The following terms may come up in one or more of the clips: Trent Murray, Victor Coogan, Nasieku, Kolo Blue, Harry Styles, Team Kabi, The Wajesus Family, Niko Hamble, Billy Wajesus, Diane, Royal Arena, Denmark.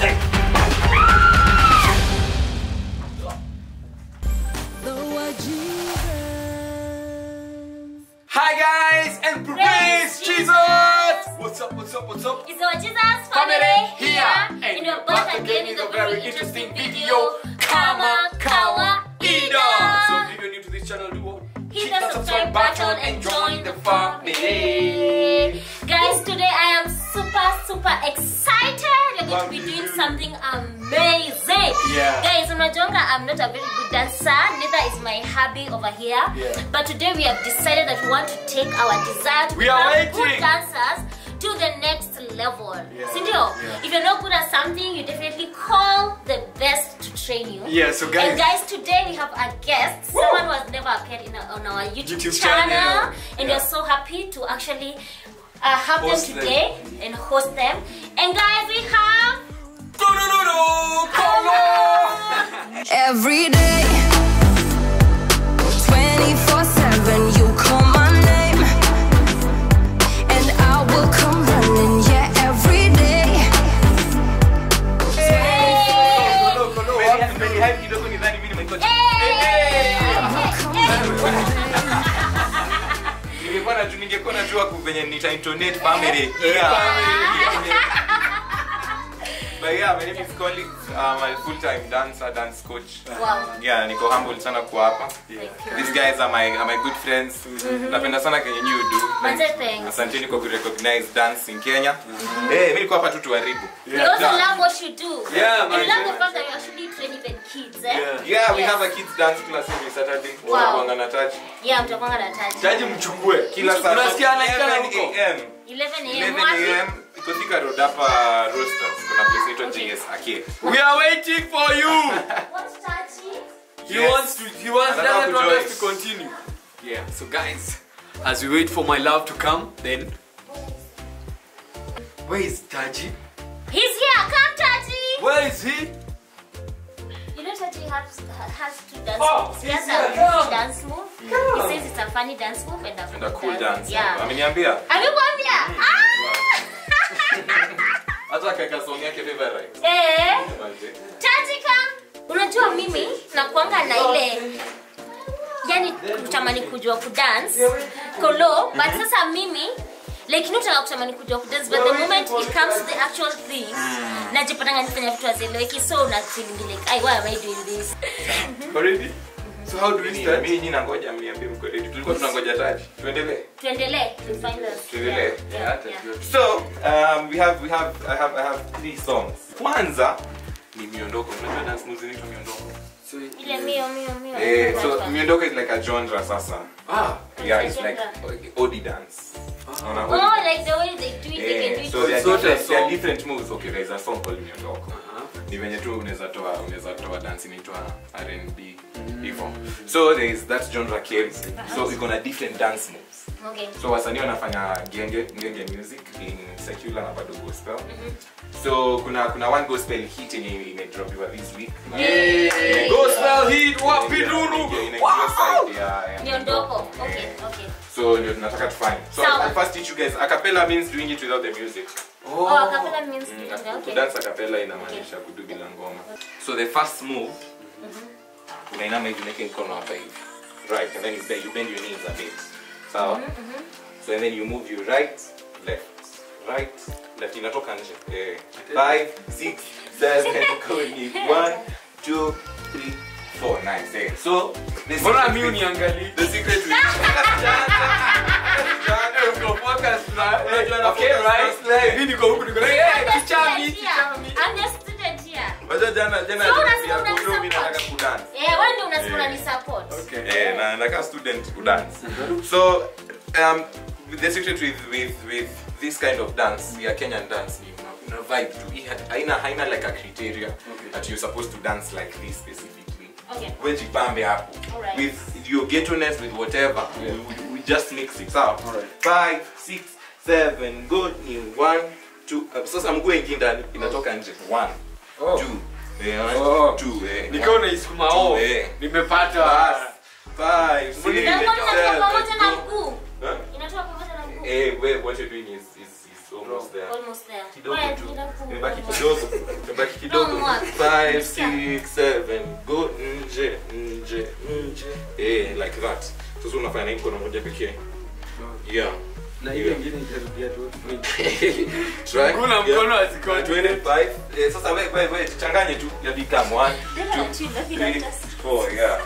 Hi guys, and praise Jesus! What's up, what's up, what's up? It's the Wajesus family here, and you're back again with a very interesting video. So if you're new to this channel, hit the subscribe button and join the family. Guys, today I am super excited. We're going to be doing something amazing. Yeah. Guys, I'm not a very good dancer, neither is my hubby over here. Yeah. But today we have decided that we want to take our desire to become good dancers to the next level. Yeah. Yeah. If you're not good at something, you definitely call the best to train you. Yeah, so guys. And guys, today we have a guest, someone who has never appeared in on our YouTube channel. And we're so happy to actually have them today and host them. And guys, we have Kolo. Every day, 24/7, you call my name, and I will come running. Yeah, every day. But yeah, my name is Koli. I'm a full-time dancer, dance coach. Wow. Yeah, Niko Hamble sana kuwa hapa. These guys are my good friends. Napenda sana kenye you do. Asante Niko ku recognize dance in Kenya. Eh, mimi niko hapa tu tuaribu. You also love what you do. Yeah, man. You love the fact that you actually train even kids, eh? Yeah, we have a kids dance class every Saturday. Wow. Yeah, mtakwanga na touch. Taji mchukue kila Saturday. Tunasikia na 11 AM. 11 AM. We are waiting for you. What's touching? He wants to continue. Yeah. So guys, as we wait for my love to come, then where is Taji? He's here. Come, Taji. Where is he? You know, Taji has two dance moves. He has a funny dance move. He says it's a funny dance move and a cool dance. Yeah. Unajua mimi nakuanga na ile yani kutamani kujua ku dance Kolo, but sasa mimi like nitaka kutamani kujua ku dance, but the moment it comes to the actual thing najipatanga nifanya vitu hazieleweki, so una feel like why am I doing this? Already? So how do we start? Mimi nangoja mniambie mko ready. Tulikuwa tunangoja Taji. Tuendelee. Tuendelee. So, I have three songs. Kwanza ni miondoko. Unajua dance muziki ni miondoko. So ile mio. Eh, so miondoko is like a genre sasa. Yeah, it's like odi dance. Oh, like the way they do it, they can do it. So there are different moves. Okay, there's a song called miondoko. Ni venye tu unaweza toa dance into R&B. So there is that genre came. So we're gonna different dance moves. Okay. So wasanii wanafanya genge music in secular na bado gospel. So kuna one gospel hit yenye dropiwa this week. Gospel hit wa piduru. Miondoko. Okay. So ndio tunataka tufanye. So I'll first teach you guys. A cappella means doing it without the music. A cappella means dance a cappella inamaanisha kudu bila ngoma. So the first move. Right, and then you bend your knees a bit. So, so and then you move your right, left. You know, 5, 6, 7, going 1, 2, 3, 4. Nice. So, the secret to the secret with this kind of dance, the Kenyan dance, you know, vibe to it, like a criteria that you're supposed to dance like this specifically. Okay. With your ghetto-ness, with whatever, we just mix it up. All right. 5, 6, 7, go in 1, 2. So I'm going in that in a talk and 1, 2. What you're doing is almost there. Almost there. 5, 6, 7. Go nje, nje, nje. Eh, like that. Sasa unafanya hivyo na moja pekee. Yeah. Na hiyo nyingine itarudia tu. Try. Kuna mkono asiko 25. Eh, sasa wewe changanye tu ya become 1. 2, 3, 4, yeah.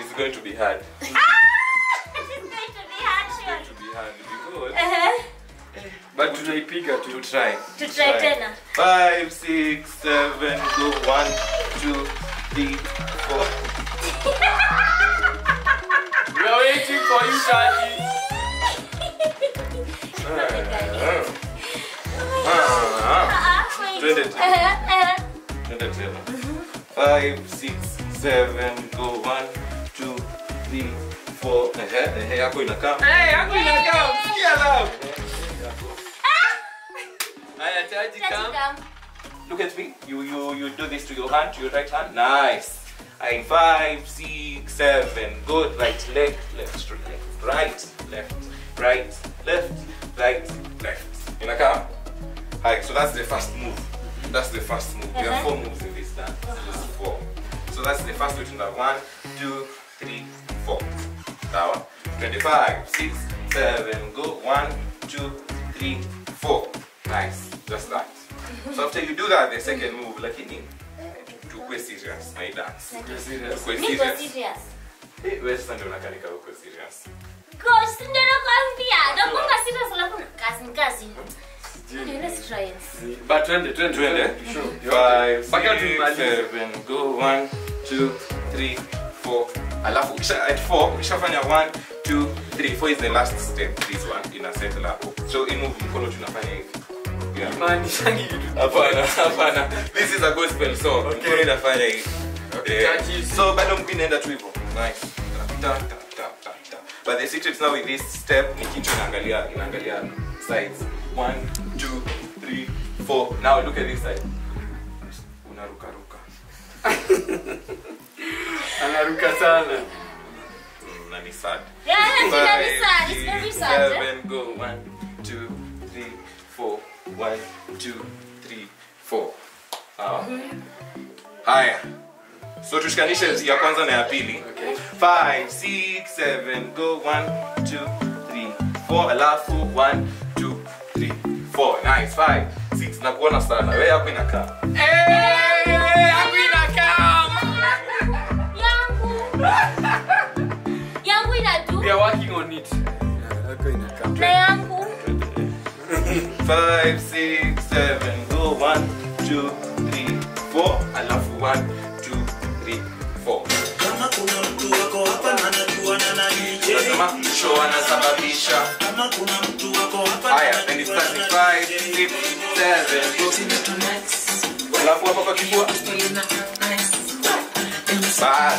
It's going to be hard. It's going to be hard because. But to pick up to try. To try 10. 5, 6, 7. Go 1, 2, 3, 4. We are waiting for you, Shadi. Try 5, 6, 7, go 1, 2, 3, 4. Hey, ako inakam. Hey, ako inakam. Siya lang. Ay, charge cam. Look at me. You do this to your hand, to your right hand. Nice. I'm 5, 6, 7. Good. Right, left, left, right, left, right, left, right, left. Inakam. Alright. So that's the first move. We have 4 moves in this dance. This is 4. So that's the first routine. 1, 2, 3, 4. Now 25, 6, 7. Go 1, 2, 3, 4. Nice. Just that. So after you do that, the second move, like you need to go serious. My dance. Go serious. Hey, we're standing on a carica. Go serious. Go stand on a carica. But 20. Sure. 5, 6, 7. Go 1, 2, 3, 4. Alafu at 4, ukishafanya 1, 2, 3. 4 is the last step. This one in a set lapo. So in move mkono tunafanya hivi. Hapana. This is a gospel song. Mkono inafanya hivi. So bado mkwini enda tu hivyo. Nice. Ta. But the secret now with this step ni kichwa inaangalia sides. 1, 2, 3, 4. Now look at this side. Unaruka. Anaruka sana. Nani sad. Yeah, nani sad. It's very sad. 7, go 1, 2, 3, 4. 1, 2, 3, 4. Haya. So tushikanishe ya kwanza na ya pili. 5, 6, 7. Go 1, 2, 3, 4. Alafu 1, 2, 3, 4. Nice. 5, 6. Na kuona sana. Wewe hapo inakaa. Yangu inadu. We are working on it. Hapo inakaa. Na yangu. 5, 6, 7. Go 1, 2, 3, 4. Alafu 1, 2, 3, 4. Kama kuna mtu wako hapa na anajua na anajua. Lazima mtu anasababisha. Haya, then it's 35, 6, 7. Alafu hapa kwa kibua. Bas.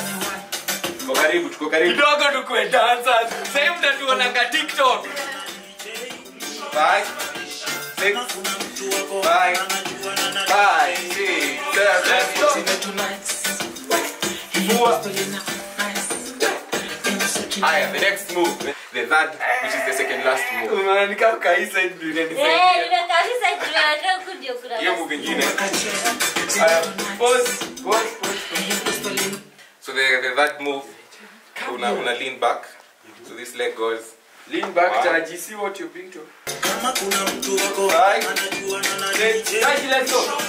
Tuko karibu. Kidogo tukue dancers. Same mtatuona kwa TikTok. 5, 6, 5, 5, 6, 7. Aya, the next move, the third, which is the second last move. Unanika kaiside blue and the side. Eh, unanika kaiside blue and ndio kudio kura. Hiyo move nyingine. Aya, pause. So the third move, una lean back. So this leg goes. Lean back, Taji, see what you bring to. Kama kuna mtu wako anajua na anajua. Taji, let's go.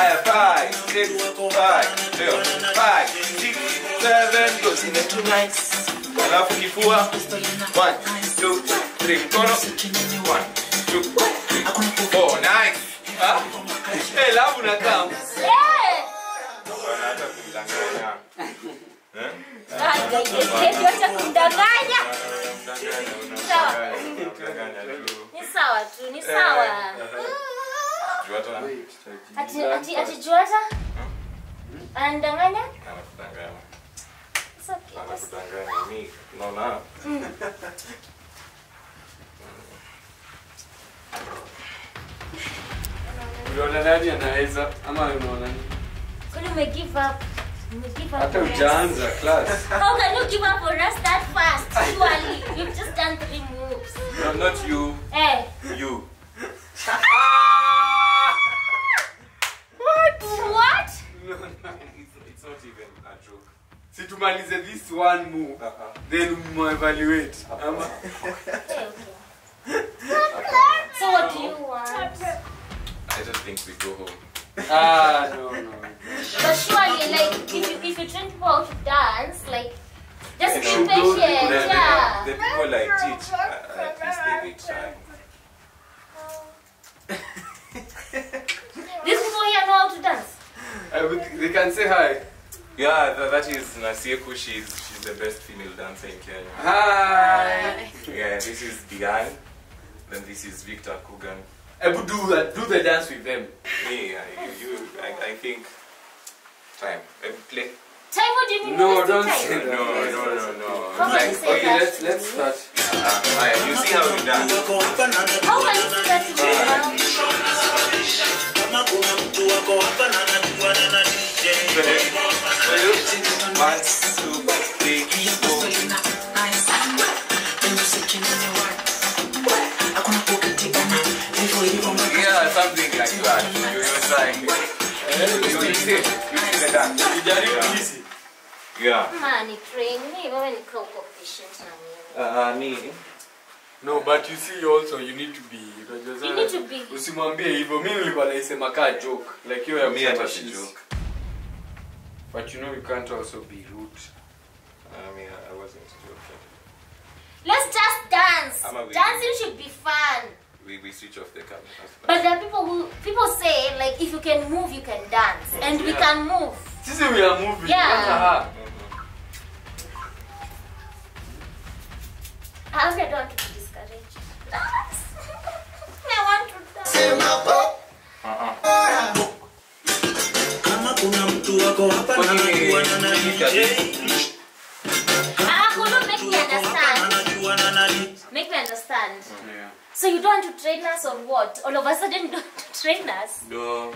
Aya, 5, 6, 5, 2, 5, 6, 7. Go see the two nights. Alafu kifua. 1, 2, 3. Mkono. 1, 2, 3, 4. Nice. Hey, labu na kam. Yeah. Wanata kumdanganya. Wacha kumdanganya. Ni sawa. Juata. Ati juata? Anadanganya? Anadanganya. Anakudanganya mimi. Unaona? Unaona nani anaweza ama unaona nani? Kule ume give up. Out of Janza class. How can you give up on us that fast? Surely, you've just done 3 moves. No, not you. Hey. You. What? What? No, no, it's not even a joke. See, to manage this 1 move, then we evaluate. Okay. So what do you want? I just think we go home. No. But surely, like, if you train people how to dance, like, just be patient, yeah. The people I teach, at least they try. These people here know how to dance? They can say hi. Yeah, that is Nasieku. She's the best female dancer in Kenya. Hi! Yeah, this is Diane. Then this is Victor Coogan. I would do the dance with them. Yeah, I think... Time. Play. Time? What do you mean? No, don't say that. No. Like, okay, let's start. You see how we dance. How can you do that Yeah, something like that. You see the dance. Yeah. Money train me when you cook efficient. Me. No, but you see, also you need to be. You need to be. Usimwambie hivyo mimi nilikuwa naisema ka joke, like you are a joke. But you know you can't also be rude. I mean, I wasn't joking. Let's just dance. Dancing should be fun. We switch off the camera. But there are people who say like if you can move, you can dance, and we can move. See, we are moving. Yeah. I don't want to be discouraged. I want to dance. Make me understand. Yeah. So you don't want to train us or what? All of a sudden you don't want to train us? No.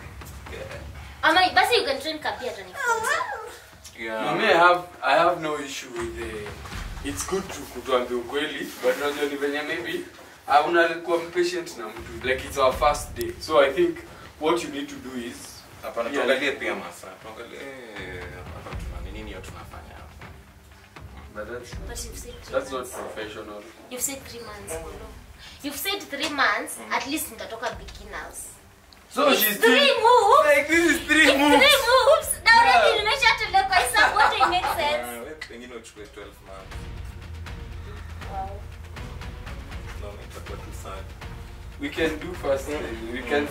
Yeah. But you can train Kabi at any point. Yeah. I have no issue with the... It's good to kutuambi ukweli, but not only when maybe I wanna become patient now. Like it's our first day, so I think what you need to do is. Apana tuangalie pia masa. Tuangalie. Apana tunani nini yote tunafanya hapa. But that's not professional. You've said 3 months. You've said 3 months. At least nitatoka beginners. So it's she's 3 moves. Like this is 3 moves. 3 moves. Now let me measure to look at something. It makes sense. You know, it's 12 months. Wow. No, it's sad. We can do first thing. We can.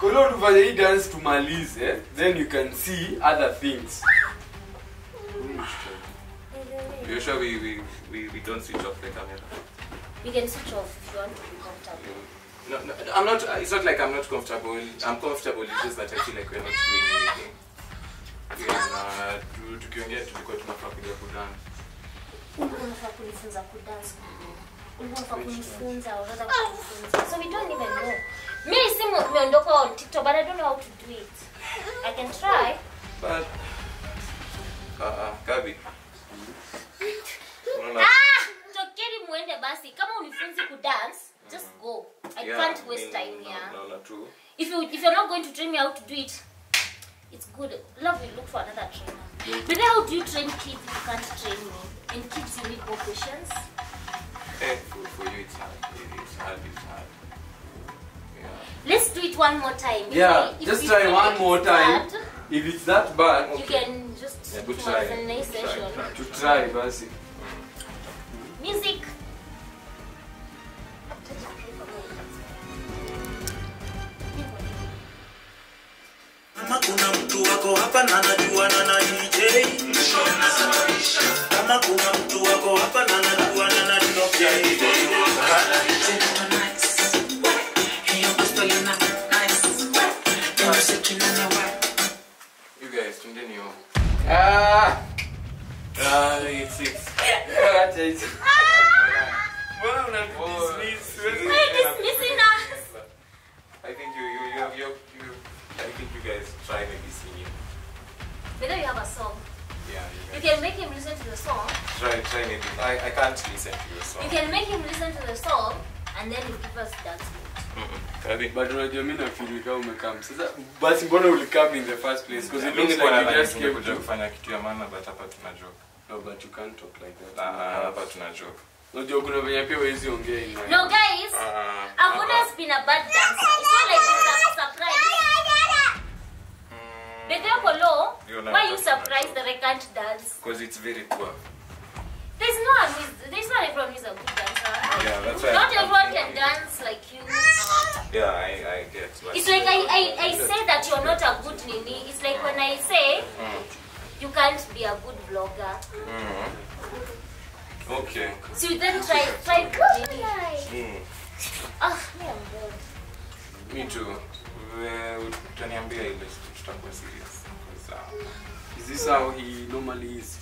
Kolo Blue dance to Malize, eh? Then you can see other things. You're sure we don't switch off the camera? We can switch off if you want to be comfortable. No, I'm not. It's not like I'm not comfortable. I'm comfortable. It's just that I feel like we're not doing anything. Tukiongea tulikuwa tunafaa kuja kudance. Unafaa kujifunza kudance. Unafaa kujifunza unaweza kujifunza. So we don't even know. Mimi simu nimeondoka on TikTok but I don't know how to do it. I can try. But Kabi. Tokeni muende basi. Kama unifunzi kudance, just go. I can't waste time here. No, true. If you're not going to train me how to do it, it's good. Love will look for another trainer. But then how do you train kids if you can't train me? And kids, you need more patience? For you, it's hard. Yeah. Let's do it one more time. Just try one more time. If it's that bad, okay. You can just try a nice session. Try, Basi. Music. I think you guys try maybe singing. Whether you have a song. You can make him listen to the song. Try maybe. I can't listen to the song. You can make him listen to the song and then you give us dance moves. But Rajamina, if you will come, but Bono will come in the first place because it looks like you just came to joke. No, but you can't talk like that. But not joke. No, guys, Abuna's been a bad dancer. It's not like it's a surprise. But Kolo, why are you surprised that I can't dance? Because it's very poor. There's not everyone who's a good dancer. Yeah, that's why. Not everyone can dance like you. Yeah, I get. It's like I say that you're not a good nini. It's like when I say you can't be a good blogger. Okay. So then try good nini. Oh, yeah, I'm bored. Me too. Is this how he normally is?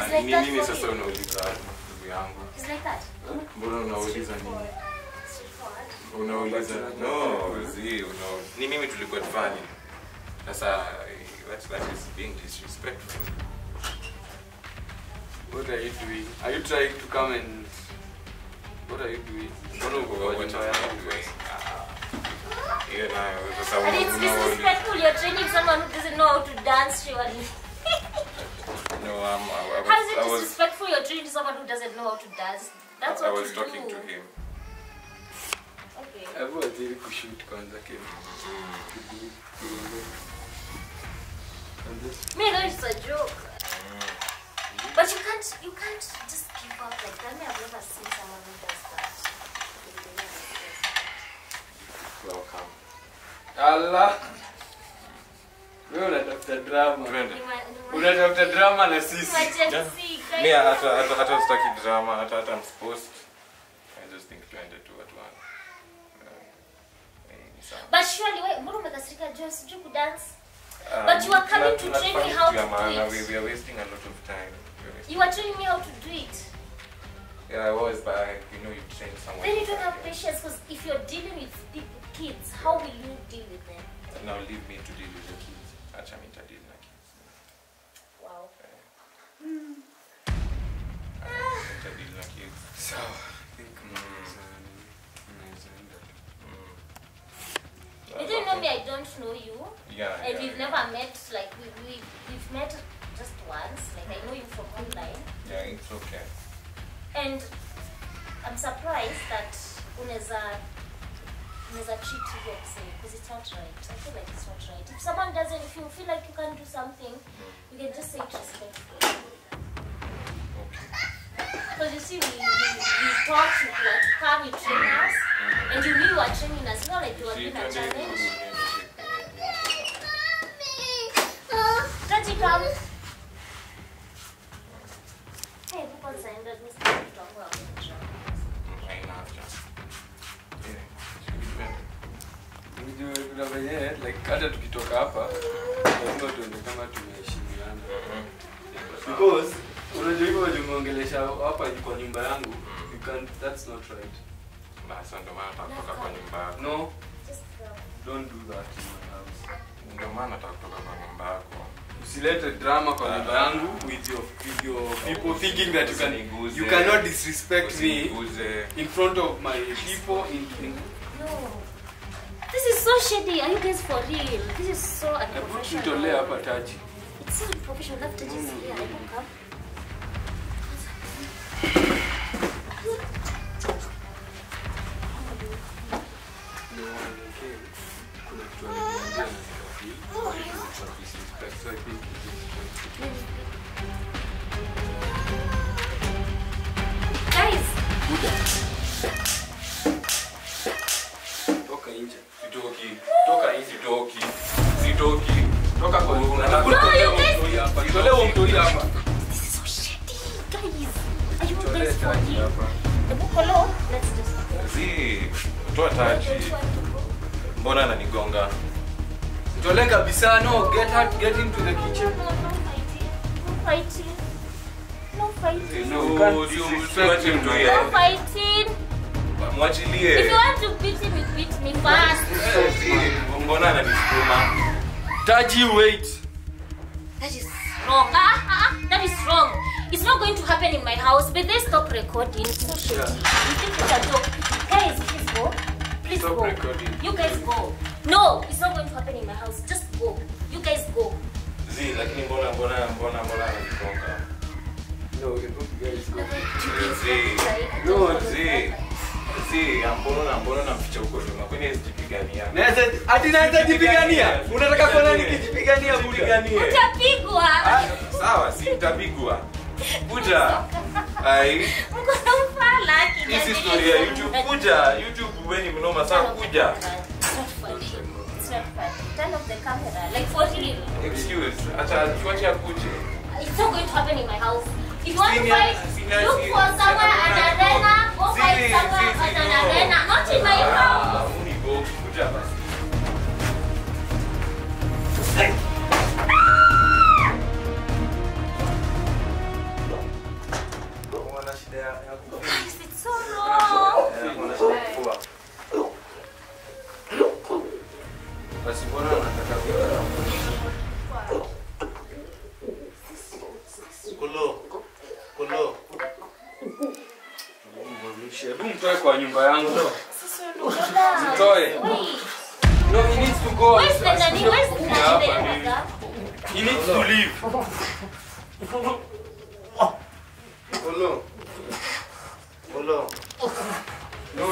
It's like that. It's like that. No, that is being disrespectful. What are you doing? Are you trying to come and? What are you doing? What are you doing? Yeah, and it's disrespectful. You're training someone who doesn't know how to dance, surely. No, how is it disrespectful? You're training someone who doesn't know how to dance. That's what I was talking to him. Okay. I was really shoot Kwanza came. Me, no, it's a joke. But you can't just give up like that. I've never seen someone who does that. Welcome. Allah! Wewe unatafuta drama. Unatafuta drama na sisi. Mimi hata sitaki drama, hata I'm supposed. I just think trying to do at one. But surely wewe mbona umekasirika just to dance? But you are coming to train me how to do it. We are wasting a lot of time. You are training me how to do it. Yeah, I was, but you know you train someone. Then you don't have patience because if you're dealing with kids, how will you deal with them? Now leave me to deal with the kids. Actually, I deal with the kids. Wow. I deal with the kids. So, I think you don't know me, I don't know you. Yeah. And we've never met, like, we've met just once. Like, I know you from online. Yeah, it's okay. And I'm surprised that Uneza treat you the same because it's not right. I feel like it's not right. If someone doesn't, if you feel like you can't do something, you can just say it respectfully. Because you see, we taught you that you come, you train us, and you knew you were training us. Not like you were doing a challenge. Daddy, come. Hey, who wants to end up with Mr. Like other to talk up, because you can't, that's not right. No, don't do that in my house. You select drama with your people thinking that you cannot disrespect me in front of my people. No. This is so shady. Are you guys for real? This is so unprofessional. It's so unprofessional. Love to just here. I won't come. Guys! This is so shitty, guys. Are you guys funny? The book alone, let's just get into the kitchen. No fighting. No fighting. If you want to beat me fast. Taji, wait. That is wrong. That is wrong. It's not going to happen in my house, but they stop recording. So shit. Yeah. You think it's a joke? Guys, please go. Please stop go. Recording. You guys go. No, it's not going to happen in my house. Just go. You guys go. Z, like mbona. No, you guys go. No, Z. See, I'm born kujipigania. Ati jipigania. Unataka kuona nikijipigania kuligania. Utapigwa. Sawa, si utapigwa. Kuja. Ai. Uko mfala kidani. This is story ya YouTube. Kuja, YouTube weni mnoma sana kuja. It's not fun. Turn off the camera. Like for real. Excuse. Acha tuache akuje. It's not going to happen in my house. If you want to fight, look for somewhere and arena. Go fight somewhere and arena. Not in my house. Guys, it's so wrong. No, he needs to go. Where's the daddy? Where's the daddy? He needs to leave. Kolo. Kolo. No, no.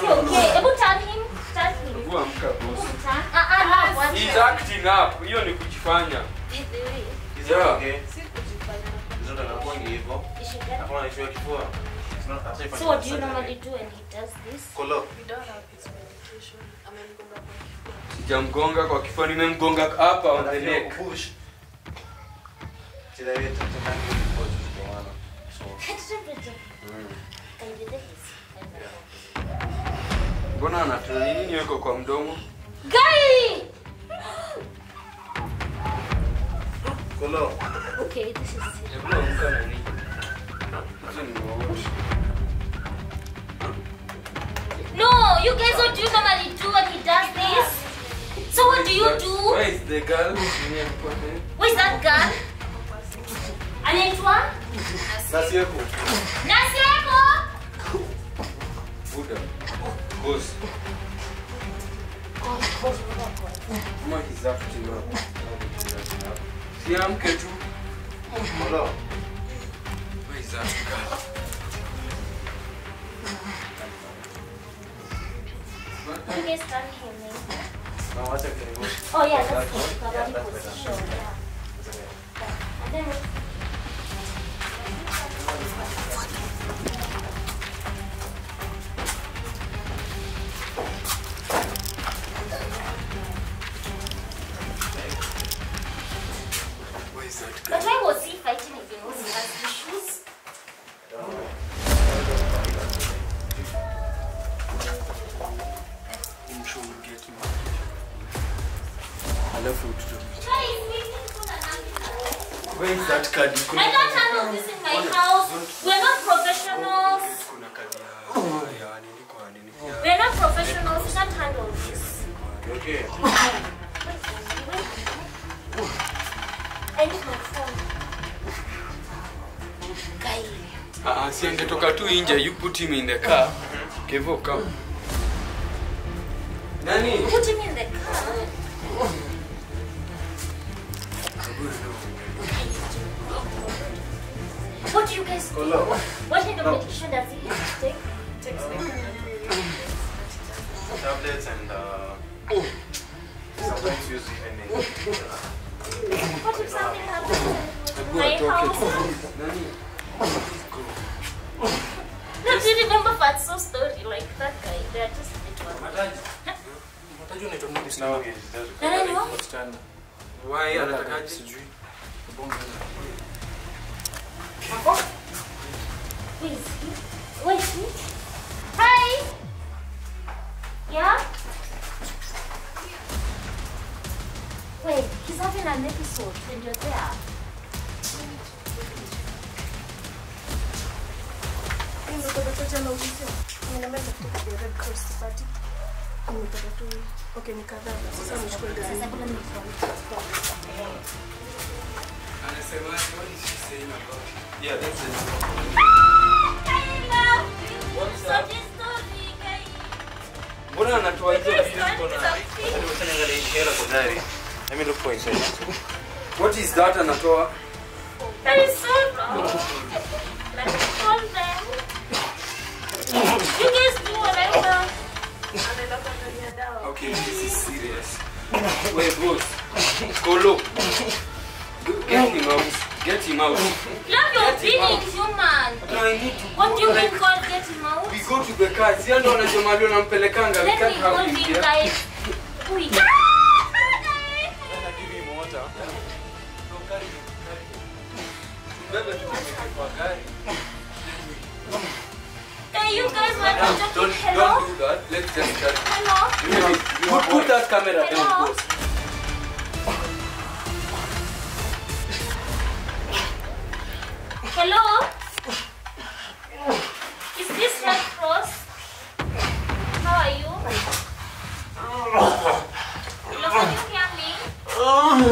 Okay, Ebu turn him. Turn him. He's acting up. Hiyo ni kujifanya. Is that okay? So what do you normally do when he does this? Kolo. We don't have his medication. Jamgonga kwa kifua nimemgonga hapa on the neck. Mbona anafanya nini yuko kwa mdomo? Gai! Kolo. Okay, this is no, you guys don't do normally do when he does this. So what do you do? Where is the girl? Where is that girl? And then what? Nasieku. Nasieku! Buddha. Ghost. Come on, he's after you. See, I'm Ketu. Hello. Where is that girl? You guys can't hear me. No, that's okay. Oh yeah, that's good. Yeah, that's position. Yeah. And then where is that guy? But why was he fighting again? Was he has issues? I don't know. I'm sure we'll get him out. I love food too. Where is that card? I don't handle this in my house. We're not professionals. We're not professionals. We can't handle this. Okay. I need my phone. Guy. Siangetoka tu inje, you put him in the car. Kevo, come. Nani? Put him in the car. What do you guys do? What kind of medication does he have to take? Takes tablets and sometimes use NA. What if something happens in my house? Don't you remember Fatso's story like that guy? They are just little ones. Why are the guys doing wait, hi! Yeah? Wait, he's having an episode and you're there. Okay, What is she saying about? Yeah, that's it. What's up? Let me look for inside. What is that, Anatoa? That is so wrong. Let me call them. You guys do what I want. Okay, this is serious. Wait, boss. Kolo. Get him out. Love your feelings, human. What do you mean call get him out? We go to the car. We can't have him here. Give him water. Hey, you guys want to talk? Don't do that. Let's just carry. Hello? Put that camera down, boss. Hello? Is this Red Cross? How are you? Please, guys,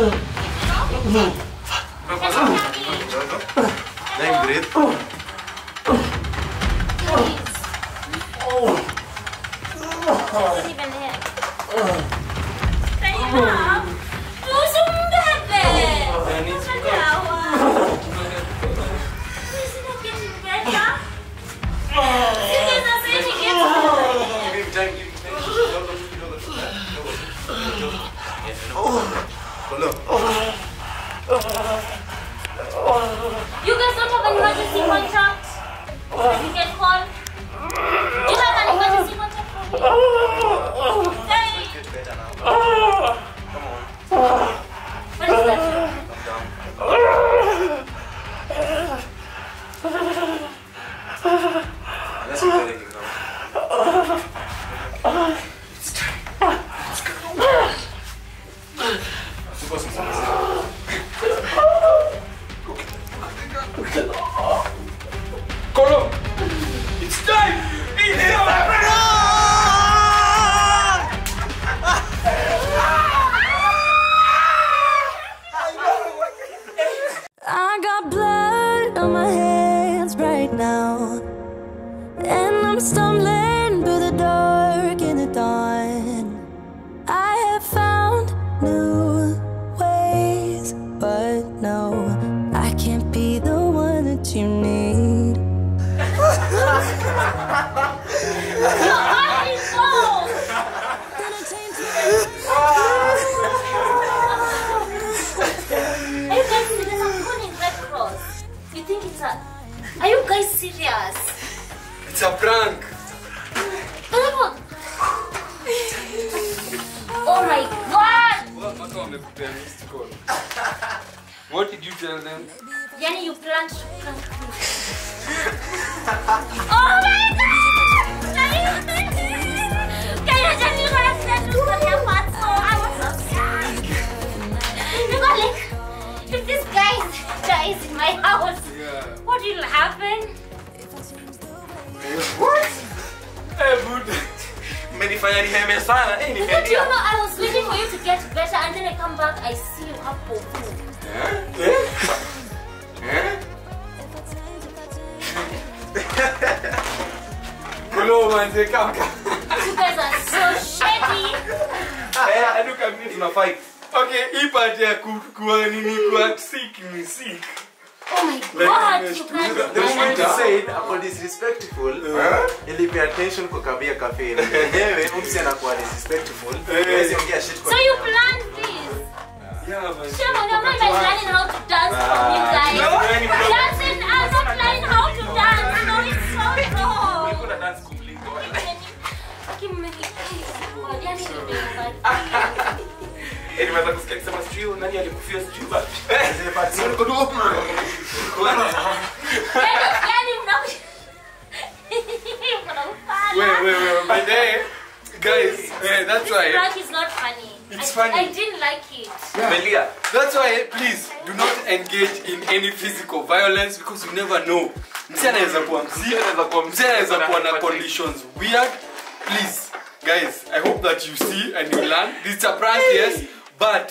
I hope that you see and you learn. This is a prank, yes, but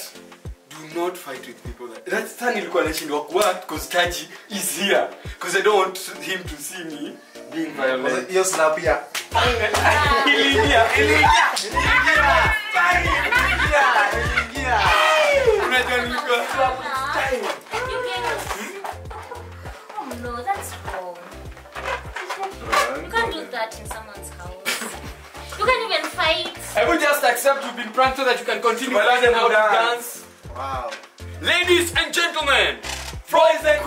do not fight with people. That's Tani Lukanashin work because Taji is here. Because I don't want him to see me being violent. You're slappy. Oh no, that's wrong. You can't do that in someone's house. You can't even fight. I will just accept you've been pranked so that you can continue learning how to dance. Wow. Ladies and gentlemen, boys and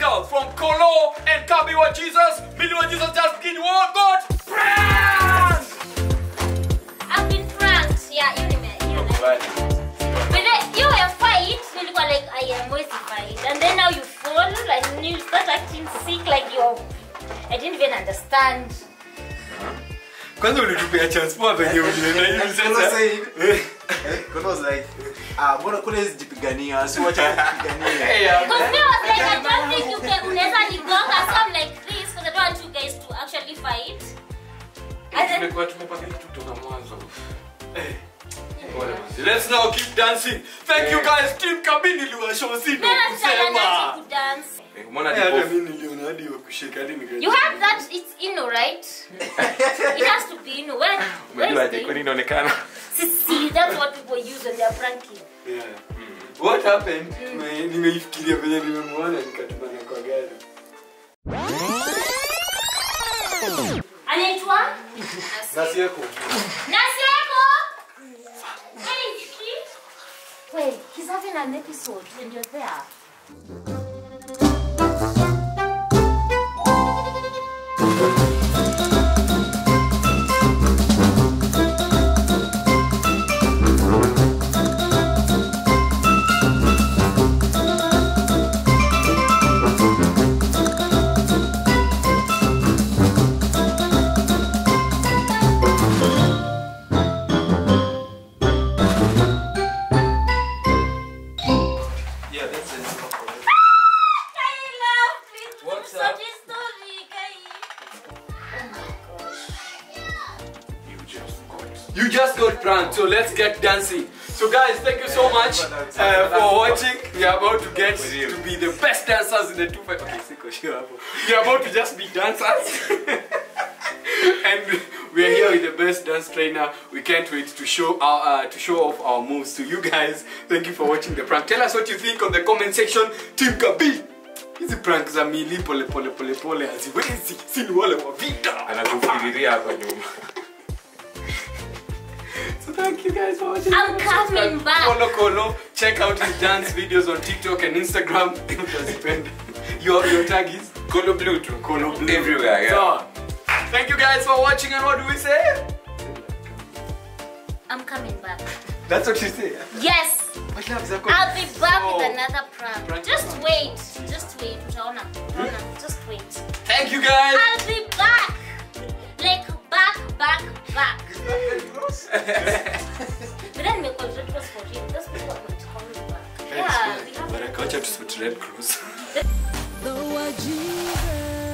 girls from Kolo and Kabi Wajesus, Billy Wajesus just begin one God pranked! I've been pranked, yeah, you remember. But you were fight, you were like, I am mortified. And then now you fall and you start acting sick like you're... I didn't even understand. Kwanza ulitupea chance poa venye ulienda hivi sasa hivi. Kwanza was like mbona kule zipigania sio acha kupigania. Because me was like I don't think you can unaweza nigonga some like this because I don't want you guys to actually fight. Tumekuwa tumepanga kitu toka mwanzo. Let's now keep dancing. Thank you guys. Team Kabi niliwashosini kusema. You have that, it's Ino, right? It has to be Ino. See, that's what people use when they're pranking. Yeah. Mm. What happened? Anaitwa? Nasieku. Nasieku! Hey, kid! Wait, he's having an episode when you're there. So let's get dancing. So guys, thank you so much for watching. We are about to get to be the best dancers in the 2-5. Okay, we are about to just be dancers. And we are here with the best dance trainer. We can't wait to show our show off our moves to you guys. Thank you for watching the prank. Tell us what you think on the comment section. Team Kabi. Hizi prank za mili pole haziwezi. Sini wale wa vita. Anakufikiria hapa nyuma. Thank you guys for watching. I'm coming back. Kolo Kolo, check out his dance videos on TikTok and Instagram. Your tag is Kolo Blue too. Kolo Blue everywhere. Yeah. So, thank you guys for watching. And what do we say? I'm coming back. That's what you say. Yes. I'll be back with another prank. Just wait. Just wait. Just wait. Thank you guys. I'll be back. Like back. We didn't make a red cross for him. That's what we're calling back. Yeah, we have. But I got you to put red cross. The Wajesus.